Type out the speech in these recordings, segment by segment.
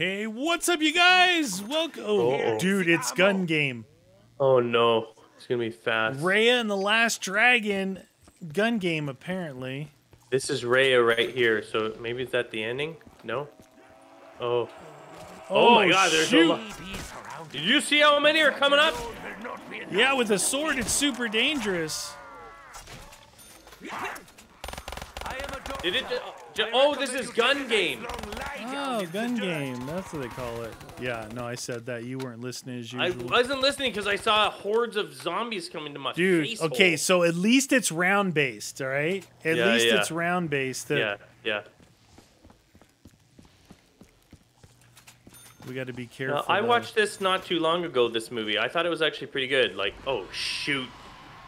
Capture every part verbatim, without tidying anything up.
Hey, what's up, you guys? Welcome. Oh, dude, it's Gun Game. Oh, no. It's going to be fast. Raya and the Last Dragon, Gun Game, apparently. This is Raya right here, so maybe it's at the ending? No? Oh. Oh, oh my god, there's shoot. no... Did you see how many are coming up? Yeah, with a sword, it's super dangerous. Did it... Oh, this is Gun Game. Oh, Gun Game. That's what they call it. Yeah, no, I said that. You weren't listening as usual. I wasn't listening because I saw hordes of zombies coming to my Dude, face. Dude, okay, hole. so at least it's round-based, all right? At yeah, least yeah. it's round-based. Yeah, yeah. We got to be careful. Now, I though. watched this not too long ago, this movie. I thought it was actually pretty good. Like, oh, shoot.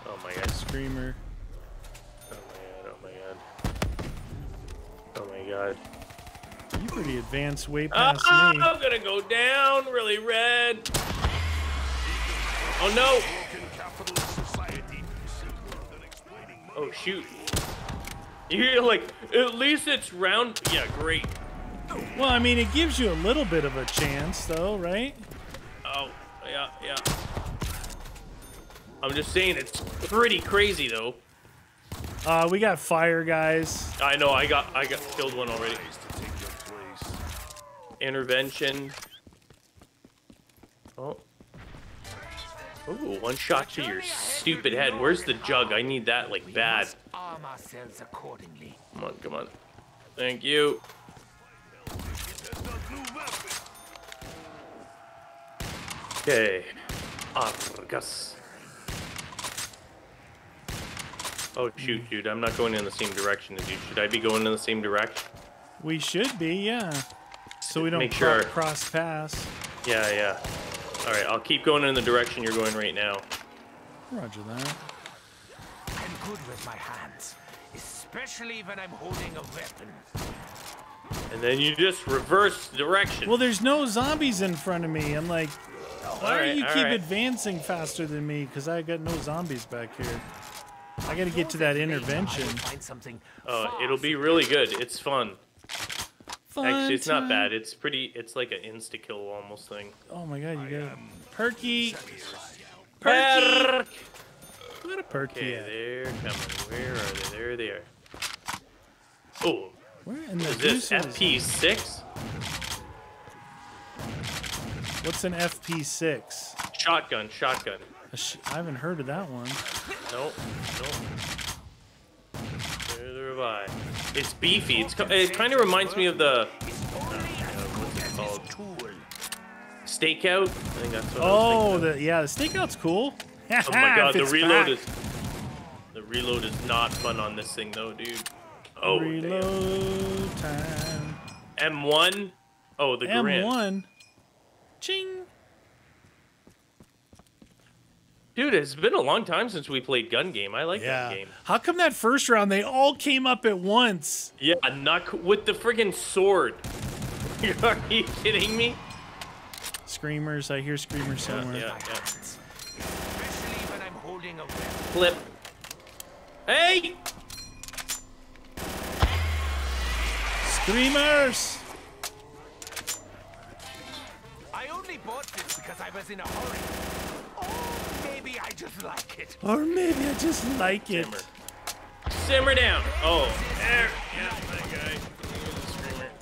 Oh, my God. Screamer. Oh, my God. Oh, my God. Oh, my God. You pretty advanced way past uh, me. I'm gonna go down really red. Oh no! Oh shoot! You're like, at least it's round. Yeah, great. Well, I mean, it gives you a little bit of a chance, though, right? Oh yeah, yeah. I'm just saying, it's pretty crazy, though. Uh, we got fire, guys. I know. I got, I got killed one already. Intervention. Oh. Ooh, one shot to your stupid head. Where's the jug? I need that like bad. Come on, come on. Thank you. Okay. Oh shoot, dude. I'm not going in the same direction as you. Should I be going in the same direction? We should be, yeah. So we don't Make sure. cross paths. Yeah, yeah. All right, I'll keep going in the direction you're going right now. Roger that. I'm good with my hands, especially when I'm holding a weapon. And then you just reverse direction. Well, there's no zombies in front of me. I'm like, why right, do you keep right. advancing faster than me? Because I got no zombies back here. I got to get to that intervention. Uh, it'll be really good. It's fun. Fun Actually, it's time. not bad. It's pretty. It's like an insta kill almost thing. Oh my god, you got Perky. Perky. What a Perky. Okay, at? they're coming. Where are they? There they are. Oh. Where in the is this F P six? What's an F P six? Shotgun. Shotgun. I, sh I haven't heard of that one. Nope. Nope. Neither have I. It's beefy. It's, it kind of reminds me of the... Uh, what's it called? Stakeout? I think that's what oh, I was the, yeah, the Stakeout's cool. Oh my god, the reload back. is... The reload is not fun on this thing, though, dude. Oh, reload damn. time. M one? Oh, the M one. Grand. M one? Ching! Dude, it's been a long time since we played Gun Game. I like yeah. that game. How come that first round they all came up at once? Yeah, not with the friggin' sword. Are you kidding me? Screamers, I hear screamers yeah, somewhere. Yeah, yeah. Especially when I'm holding a flip. Hey! Screamers! I only bought this because I was in a hurry. Maybe I just like it. Or maybe I just like it. Simmer, Simmer down. Oh, there. Yeah, that guy. Screamer.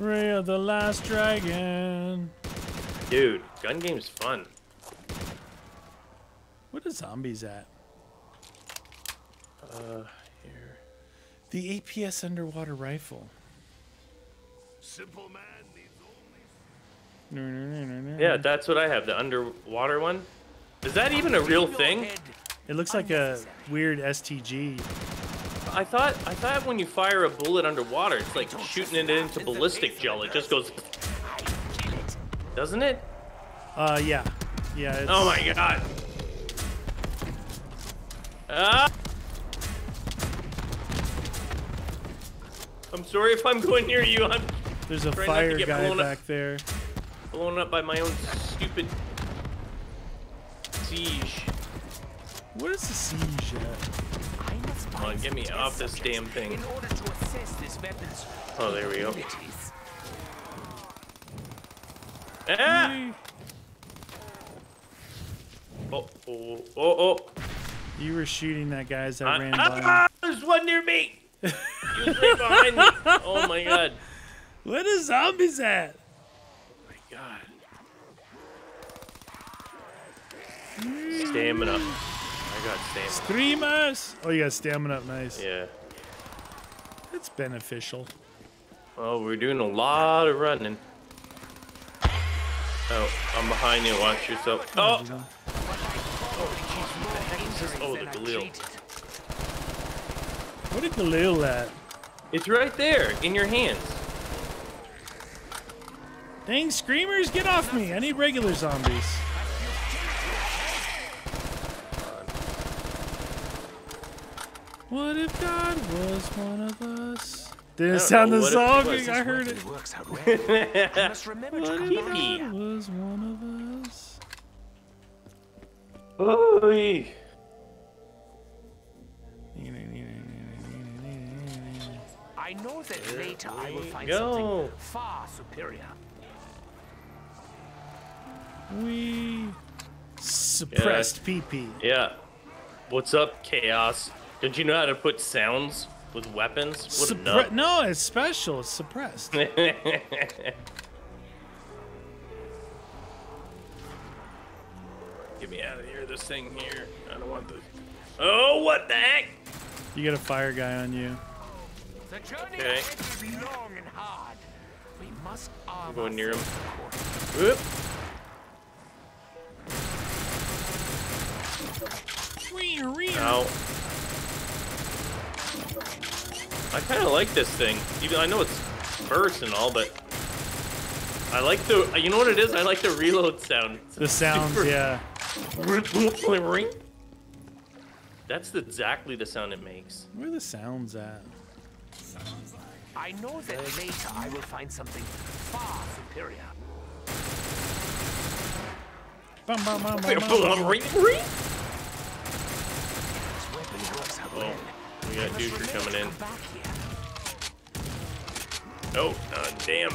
Raya the Last Dragon. Dude, Gun Game's fun. What are zombies at? Uh, here. The A P S underwater rifle. Simple man. Yeah, that's what I have, the underwater one. Is that even a real thing? It looks like a weird S T G. I thought I thought when you fire a bullet underwater, it's like shooting it into ballistic gel. It just goes... Doesn't it? Uh, yeah. Yeah, it's... Oh my god! Ah! I'm sorry if I'm going near you. I'm There's a fire guy back up. there. Blown up by my own stupid siege. What is the siege at? Come on, get me off this damn thing. Oh, there we go. Ah! Oh, oh, oh, oh. You were shooting that guy as that I, ran I, by. There's one near me. He was right behind me. Oh, my God. Where the zombies at? Oh, my God. Stamina. I got stamina. Streamers. Oh, you got stamina up. Nice. Yeah. That's beneficial. Oh, we're doing a lot of running. Oh, I'm behind you. Watch yourself. Oh. Oh, what the heck is this? Oh, the Galil. What did Galil at? It's right there in your hands. Dang, screamers, get off me. I need regular zombies. What if God was one of us? Didn't it sound the song? I heard it. Works out well. I must remember what if God was one of us? Holy. I know that there later I will find go. something far superior. We suppressed yeah. P P. Yeah. What's up, Chaos? Don't you know how to put sounds with weapons? What Suppre a nut. No, it's special. It's suppressed. Get me out of here. This thing here. I don't want this. Oh, what the heck? You got a fire guy on you. The journey okay. is long and hard. We must arm I'm going near him. Whoop. Ow. I kind of like this thing. Even I know it's burst and all, but I like the. You know what it is? I like the reload sound. It's the sounds, super... yeah. That's exactly the sound it makes. Where are the sounds at? I know that later I will find something far superior. Bum, bum, bum, bum, bum, ring, ring. Oh, we got Duker coming in. Oh, uh, damn.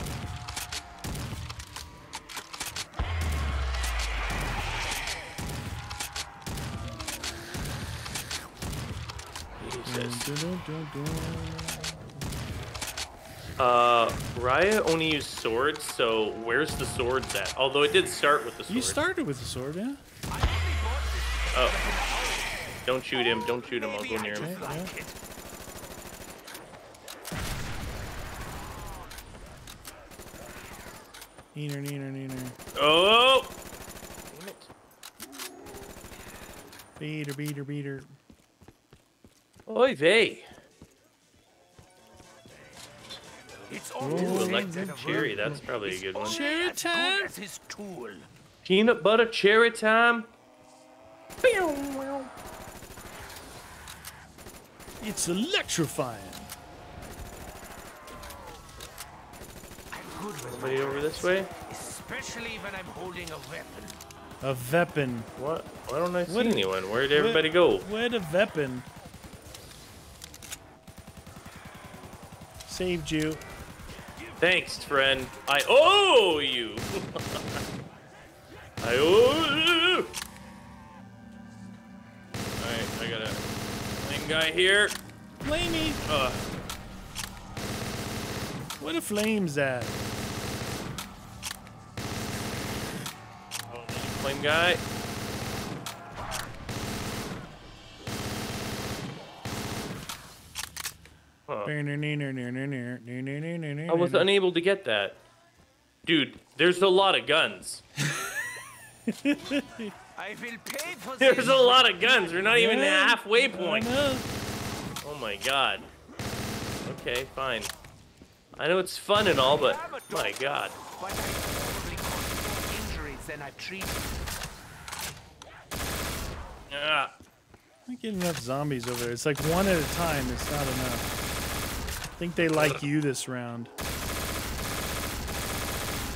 Uh, Raya only used swords, so where's the swords at? Although it did start with the sword. You started with the sword, yeah? Oh. Don't shoot him, don't shoot him, I'll go near him. Yeah, yeah. Neener, neener, neener. Oh! Damn it. Beater, beater, beater. Oy vey. It's ooh, electric cherry, that's probably a good one. Cherry time! That's his tool. Peanut butter cherry time. It's electrifying. Somebody over this way? Especially when I'm holding a weapon. A weapon. What? Why don't I see where, anyone? Where'd everybody where, go? Where'd a weapon? Saved you. Thanks, friend. I owe you. I owe you. Alright, I got a flame guy here. Flamey. Uh. Where the flames at? Oh, flame guy. Huh. I was unable to get that. Dude, there's a lot of guns. I will pay for there's this. a lot of guns. We're not yeah. even at halfway point. Oh my God. Okay, fine. I know it's fun and all, but my God. But I probably caused more injuries than I've treated. Ah. I don't get enough zombies over there. It's like one at a time. It's not enough. I think they like you this round.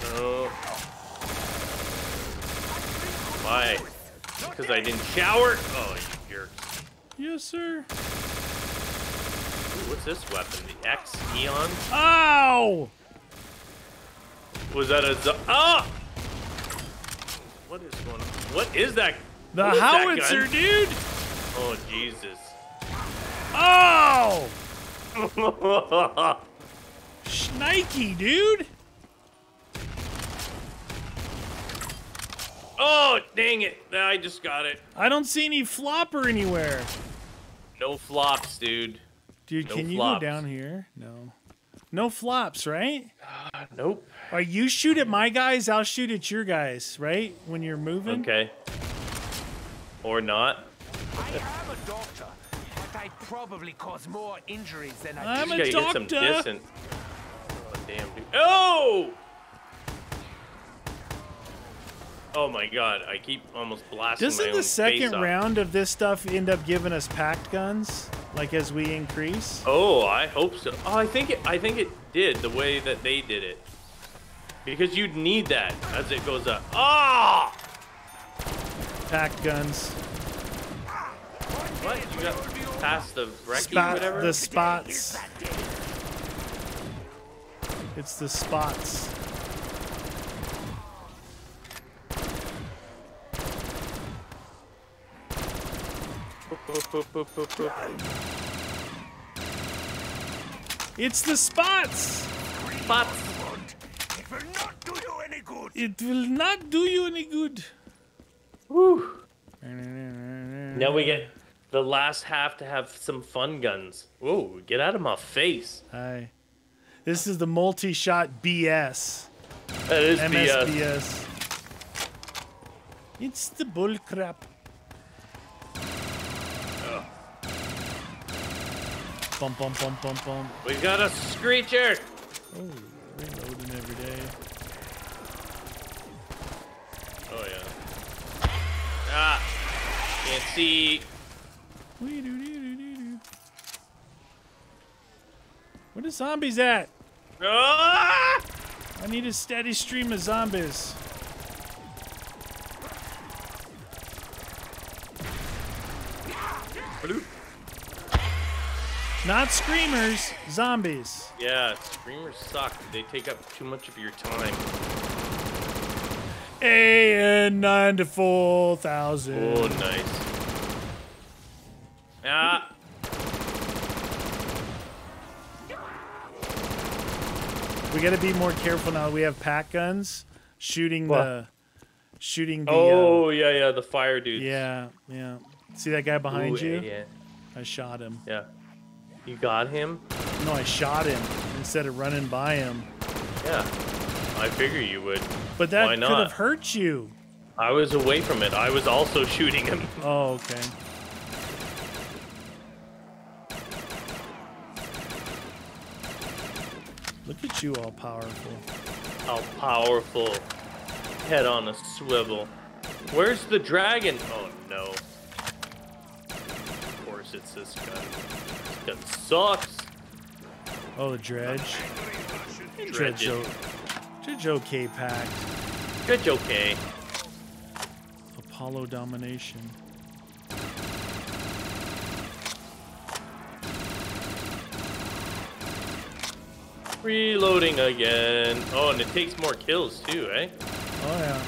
No. Why? Because I didn't shower? Oh, you jerk. Yes, sir. Ooh, what's this weapon? The X Eon? Ow! Was that a... Oh! What is going on? What is that? The what howitzer, that dude! Oh, Jesus. Oh! Shnikey, dude! Oh, dang it. I just got it. I don't see any flopper anywhere. No flops, dude. Dude, no can flops. You go down here? No. No flops, right? Uh, nope. All right, you shoot at my guys, I'll shoot at your guys, right? When you're moving? Okay. Or not. I am a doctor, but I probably cause more injuries than I I'm a gotta doctor. Get some distance. Oh, damn, dude. Oh! Oh my God! I keep almost blasting. Doesn't my own the second round of this stuff end up giving us packed guns, like as we increase? Oh, I hope so. Oh, I think it. I think it did the way that they did it, because you'd need that as it goes up. Ah! Oh! Packed guns. What? You got past the wrecky or whatever? The spots. It's the spots. It's the spots. Spots. It will not do you any good. It will not do you any good. Woo. Now we get the last half to have some fun guns. Whoa! Get out of my face. Hi. This is the multi-shot B S. That is M S B S. It's the bull crap. Bum, bum, bum, bum, bum. We got a screecher! Oh, reloading every day. Oh, yeah. Ah! Can't see. Where the zombies at? Ah! I need a steady stream of zombies. Hello? Not screamers, zombies. Yeah, screamers suck. They take up too much of your time. A N ninety-four thousand. Oh, nice. Ah. We gotta be more careful now that we have pack guns. Shooting what? the, shooting the. Oh uh, yeah, yeah, the fire dudes. Yeah, yeah. See that guy behind Ooh, you? Yeah. I shot him. Yeah. You got him? No, I shot him instead of running by him. Yeah, I figure you would. But that could have hurt you. I was away from it. I was also shooting him. Oh, okay. Look at you, all powerful. All powerful. Head on a swivel. Where's the dragon? Oh, no. Of course it's this guy. That sucks. Oh, the dredge. Dredge. Dredge okay pack. Dredge okay. Apollo domination. Reloading again. Oh, and it takes more kills too, eh? Oh yeah.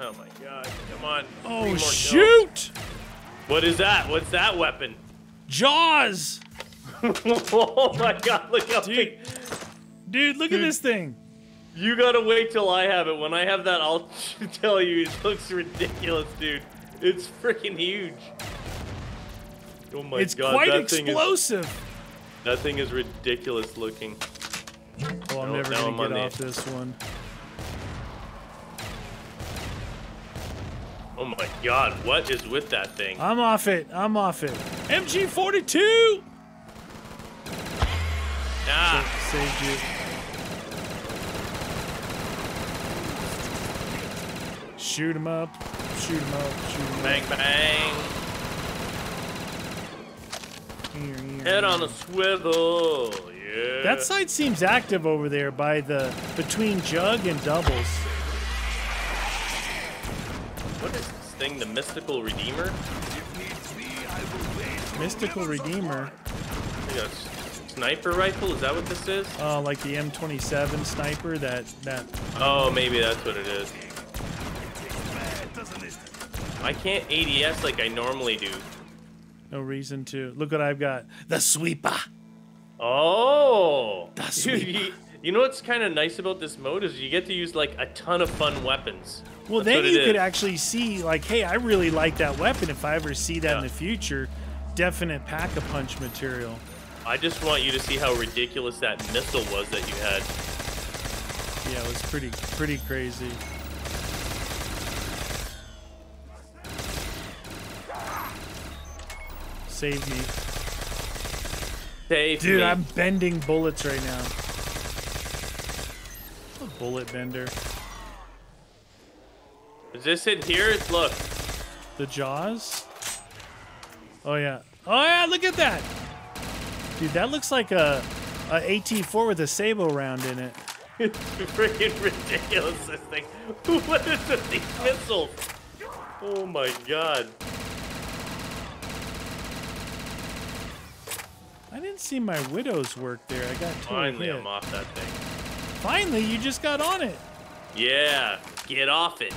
Oh my God, come on. Oh, shoot! What is that? What's that weapon? Jaws! Oh my God, look how big. Dude, look at this thing. You gotta wait till I have it. When I have that, I'll tell you, it looks ridiculous, dude. It's freaking huge. Oh my God, it's quite explosive. That thing is ridiculous looking. Oh, I'm never gonna get off this one. Oh my God, what is with that thing? I'm off it, I'm off it. M G forty-two! Ah! Sa saved you. Shoot him up, shoot him up, shoot him up. Bang, bang. Head on a swivel, yeah. That side seems active over there by the, between jug and doubles. What is this thing, the Mystical Redeemer? If needs be, I will wait. Mystical Redeemer? Yes. sniper rifle? Is that what this is? Uh, like the M twenty-seven sniper, that... that. Oh, maybe that's what it is. I can't A D S like I normally do. No reason to. Look what I've got. The Sweeper! Oh! The Sweeper. Dude, you, you know what's kind of nice about this mode is you get to use like a ton of fun weapons. Well, that's then you could is. actually see like, hey, I really like that weapon. If I ever see that yeah. in the future, definite pack-a-punch material. I just want you to see how ridiculous that missile was that you had. Yeah, it was pretty, pretty crazy. Save me. Save Dude, me. I'm bending bullets right now. I'm a bullet bender. Is this in here? Look. The jaws? Oh, yeah. Oh, yeah, look at that. Dude, that looks like a, a A T four with a Sable round in it. It's freaking ridiculous, this thing. What is with these missiles? Oh, my God. I didn't see my Widow's work there. I got two. Finally, I'm off that thing. Finally, you just got on it. Yeah, get off it.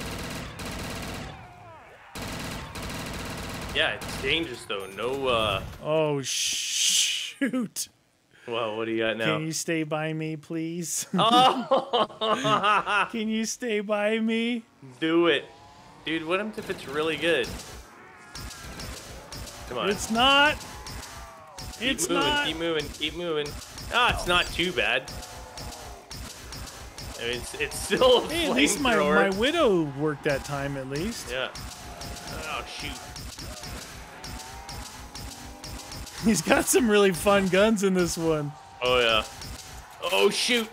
Yeah, it's dangerous, though. No, uh... Oh, shoot. Well, what do you got now? Can you stay by me, please? Oh! Can you stay by me? Do it. Dude, what if it's really good? Come on. It's not. Keep it's moving, not. Keep moving, keep moving. Ah, it's not too bad. I mean, it's, it's still a hey, at least my, my Widow worked that time, at least. Yeah. Oh, shoot. He's got some really fun guns in this one. Oh, yeah. Oh, shoot.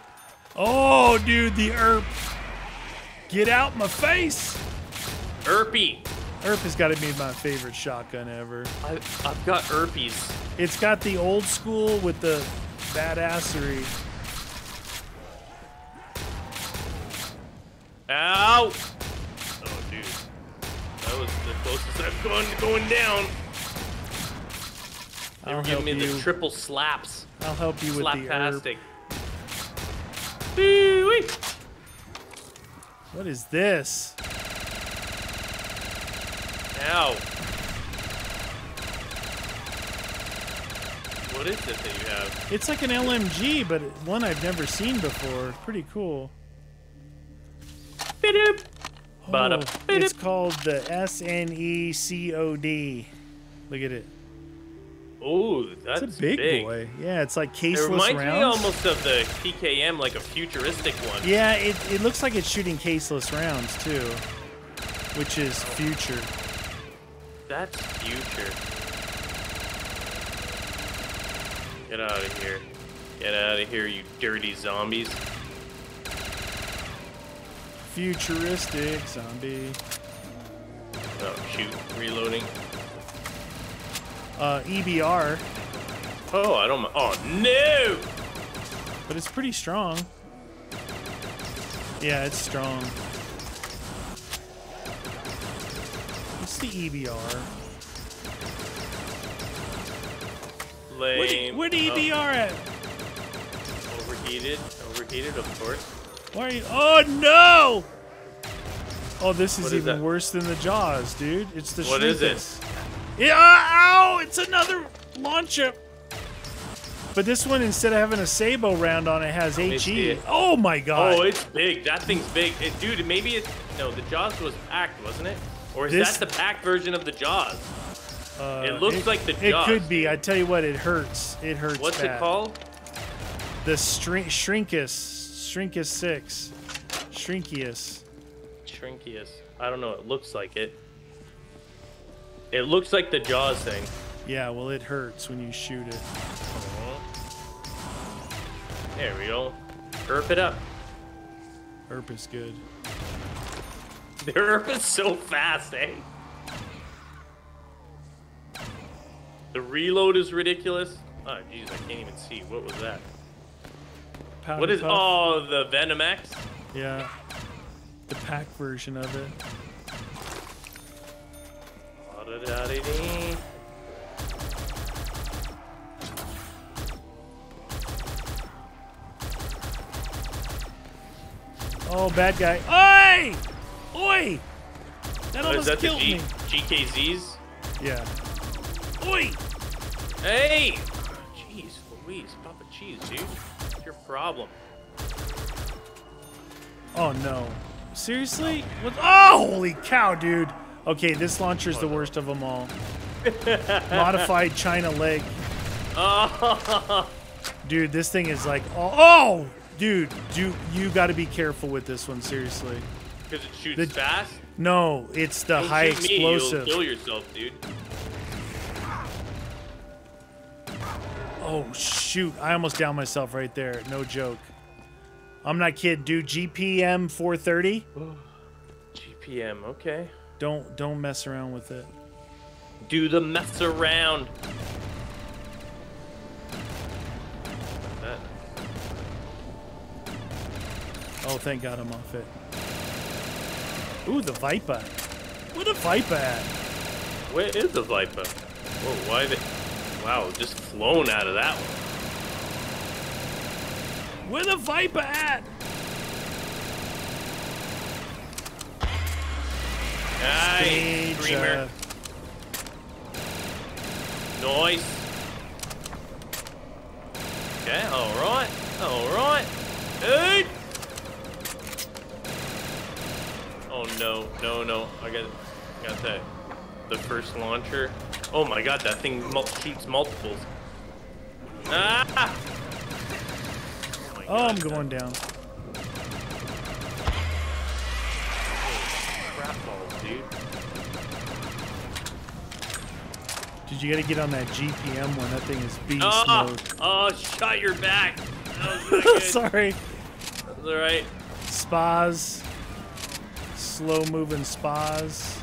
Oh, dude, the Earp. Get out my face. Earpy. Earp has got to be my favorite shotgun ever. I, I've got Earpies. It's got the old school with the badassery. Ow. Oh, dude. That was the closest I've gone to going down. They were giving me you. the triple slaps. I'll help you Slap with the Slaptastic. What is this? Ow. What is it that you have? It's like an L M G, but one I've never seen before. Pretty cool. Oh, it's called the S N E C O D. Look at it. Oh, that's it's a big, big boy. Yeah, it's like caseless rounds. It reminds rounds. me almost of the P K M, like a futuristic one. Yeah, it, it looks like it's shooting caseless rounds, too, which is future. That's future. Get out of here. Get out of here, you dirty zombies. Futuristic zombie. Oh, shoot. Reloading. Uh, E B R. Oh, I don't. Oh no! But it's pretty strong. Yeah, it's strong. What's the E B R? Lame. Where'd the E B R at? Overheated. Overheated, of course. Why are you? Oh no! Oh, this is, is even that? worse than the Jaws, dude. It's the. What Shrinkus. is it? Yeah, ow! It's another launcher. But this one, instead of having a Sable round on it, has H E. Oh my God! Oh, it's big. That thing's big, it, dude. Maybe it's no. The Jaws was packed, wasn't it? Or is this, that the packed version of the Jaws? Uh, it looks it, like the Jaws. It could be. I tell you what, it hurts. It hurts. What's bad. it called? The Shrinkus. Shrinkus six. Shrinkius. Shrinkius. I don't know. It looks like it. It looks like the Jaws thing. Yeah, well, it hurts when you shoot it. Aww. There we go. Earp it up. Earp is good. The Earp is so fast, eh? The reload is ridiculous. Oh, jeez, I can't even see. What was that? Powder what is... Puff. Oh, the Venom X? Yeah. The pack version of it. Oh, bad guy. Oi! Oi! That almost that killed me. G K Zs? Yeah. Oi! Hey! Jeez Louise, Papa Cheese, dude. What's your problem? Oh, no. Seriously? What? Oh, holy cow, dude. Okay, this launcher's oh, the no. worst of them all. Modified China leg. Oh. Dude, this thing is like... Oh! oh! Dude, do you got to be careful with this one, seriously. Because it shoots the, fast? No, it's the Don't high explosive. Me, you'll kill yourself, dude. Oh, shoot. I almost downed myself right there. No joke. I'm not kidding, dude. G P M four thirty. Oh, G P M, okay. Don't don't mess around with it. Do the mess around. Oh, thank God I'm off it. Ooh, the Viper. Where the Viper at? Where is the Viper? Whoa, why they... Wow, just flown out of that one. Where the Viper at? Nice, Dreamer. Nice. Okay, alright. Alright. Dude! Oh no, no, no, I got, I got that, the first launcher. Oh my God, that thing mul shoots multiples. Ah! Oh, oh I'm going down. Oh, crap balls, dude. Dude, you gotta get on that G P M one, that thing is beast oh, mode. Oh, shut your back. That was good. Sorry. That was all right. Spas. Slow moving spas.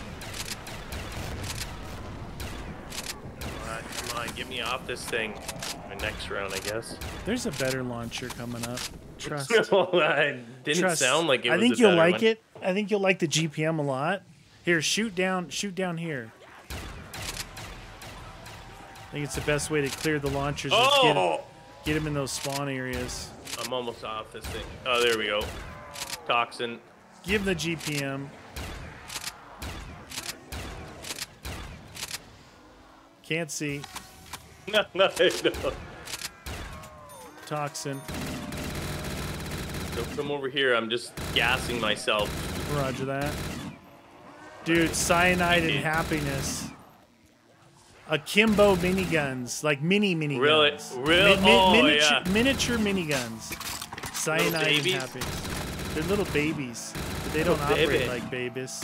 Come on, come on, get me off this thing. My next round, I guess. There's a better launcher coming up. Trust. No, I didn't Trust. sound like it. I was think a you'll like one. it. I think you'll like the G P M a lot. Here, shoot down, shoot down here. I think it's the best way to clear the launchers. Oh! Get, get them in those spawn areas. I'm almost off this thing. Oh, there we go. Toxin. Give the G P M. Can't see. No, no, no. Toxin. Don't come over here. I'm just gassing myself. Roger that. Dude, cyanide and happiness. Akimbo miniguns. Like mini miniguns. Really? Really? Mi mi oh, miniature, yeah. miniature miniguns. Cyanide and happiness. They're little babies. But they don't little operate baby. like babies.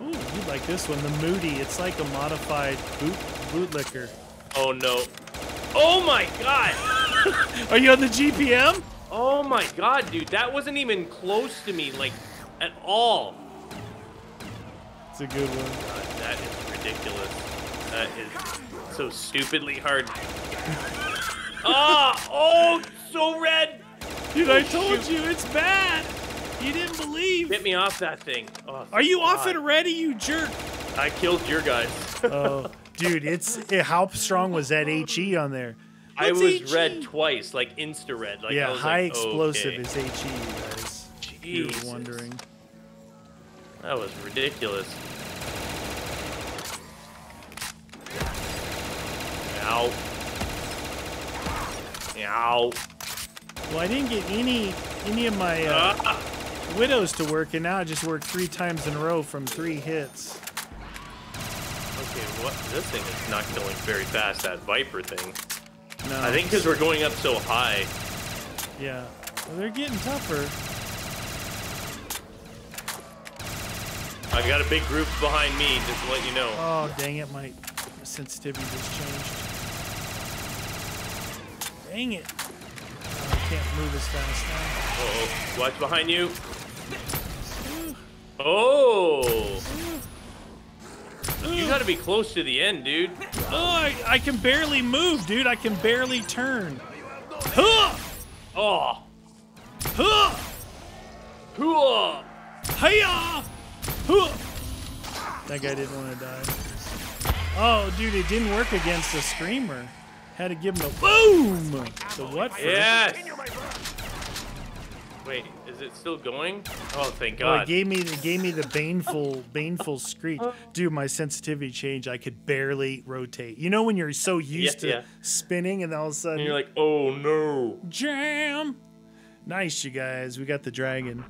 Ooh, you like this one, the Moody. It's like a modified boot bootlicker. Oh no! Oh my God! Are you on the G P M? Oh my God, dude, that wasn't even close to me, like at all. It's a good one. God, that is ridiculous. That is so stupidly hard. Ah! Oh, so red! Dude, oh, I told shoot. you, it's bad! You didn't believe! Get me off that thing. Oh, Are you God. off it already, you jerk? I killed your guys. Oh, dude, it's it, how strong was that H E on there? What's I was H E? Red twice, like insta-red. Like, yeah, I was high like, explosive okay. is H E, you guys. Jeez. You were wondering. That was ridiculous. Ow. Ow. Well, I didn't get any any of my uh, uh. widows to work, and now I just worked three times in a row from three hits. Okay, what? This thing is not killing very fast, that Viper thing. No. I think because we're going up so high. Yeah. Well, they're getting tougher. I got a big group behind me, just to let you know. Oh, dang it, my sensitivity just changed. Dang it. I can't move as fast now. Uh-oh. Watch behind you. Oh! You gotta be close to the end, dude. Oh, I, I can barely move, dude. I can barely turn. Huh! Oh! Huh! Huh! Hiya! Huh. That guy didn't want to die. Oh, dude, it didn't work against the streamer. Had to give him a boom! The what? Yes! Wait, is it still going? Oh, thank God. Oh, it gave me, it gave me the baneful, baneful screech. Dude, my sensitivity changed. I could barely rotate. You know when you're so used yeah, to yeah. spinning and all of a sudden... And you're like, oh, no. Jam! Nice, you guys. We got the dragon.